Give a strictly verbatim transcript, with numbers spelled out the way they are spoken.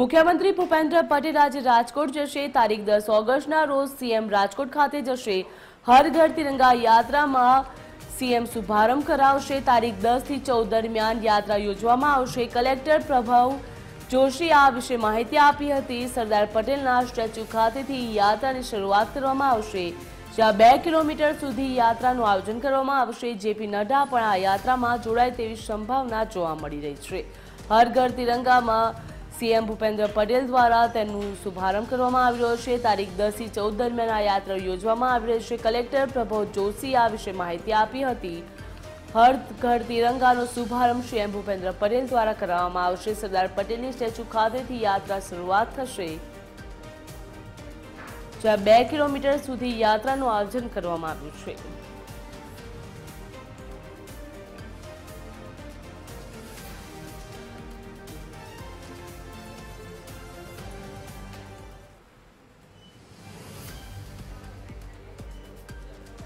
મુખ્યમંત્રી ભૂપેન્દ્ર પટેલ આજે રાજકોટ જશે। તારીખ દસ ઓગસ્ટના રોજ સીએમ રાજકોટ ખાતે જશે। હર ઘર તિરંગા યાત્રામાં સીએમ શુભારંભ કરાવશે। તારીખ દસ થી ચૌદ દરમિયાન યાત્રા યોજવામાં આવશે। કલેક્ટર પ્રભવ જોશી આ વિશે માહિતી આપી હતી। સરદાર પટેલના સ્ટેચ્યુ ખાતેથી યાત્રાની શરૂઆત કરવામાં આવશે, જ્યાં બે કિલોમીટર સુધી યાત્રાનું આયોજન કરવામાં આવશે। જેપી નડ્ડા પણ આ યાત્રામાં જોડાય તેવી સંભાવના જોવા મળી રહી છે। હર ઘર તિરંગામાં सीएम भूपेन्द्र पटेल द्वारा शुभारंभ कर तारीख दस थी चौदह दरमियान आ यात्रा योजना। कलेक्टर प्रभव जोशी आ विषय माहिती आपी हती। हर घर तिरंगा शुभारंभ सीएम भूपेन्द्र पटेल द्वारा करवामां आवशे। सरदार पटेल स्टेच्यू खातेथी यात्रा शुरुआत थशे, ज्यां बे किलोमीटर सुधी यात्रानुं आयोजन करवामां आव्युं छे।